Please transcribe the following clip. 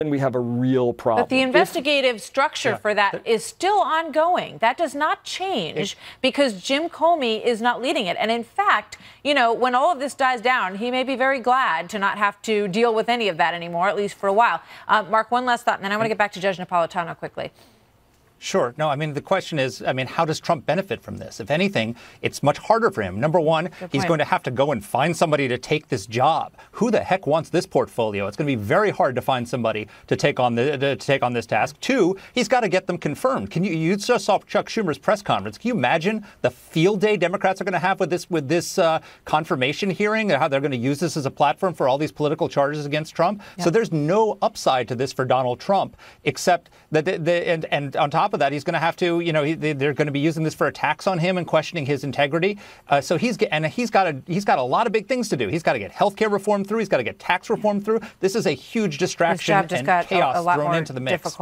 then we have a real problem. But the investigative structure for that is still ongoing. That does not change because Jim Comey is not leading it. And in fact, you know, when all of this dies down, he may be very glad to not have to deal with any of that anymore, at least for a while. Mark, one last thought, and then I want to get back to Judge Napolitano quickly. Sure. No, I mean, the question is, I mean, how does Trump benefit from this? If anything, it's much harder for him. Number one, he's going to have to go and find somebody to take this job. Who the heck wants this portfolio? It's going to be very hard to find somebody to take on this task. Two, he's got to get them confirmed. Can you just saw Chuck Schumer's press conference? Can you imagine the field day Democrats are going to have with this confirmation hearing, and how they're going to use this as a platform for all these political charges against Trump? Yeah. So there's no upside to this for Donald Trump, except that and on top of that, he's going to have to, you know, they're going to be using this for attacks on him and questioning his integrity. So he's got a lot of big things to do. He's got to get health care reform through. He's got to get tax reform through. This is a huge distraction and chaos thrown into the mix.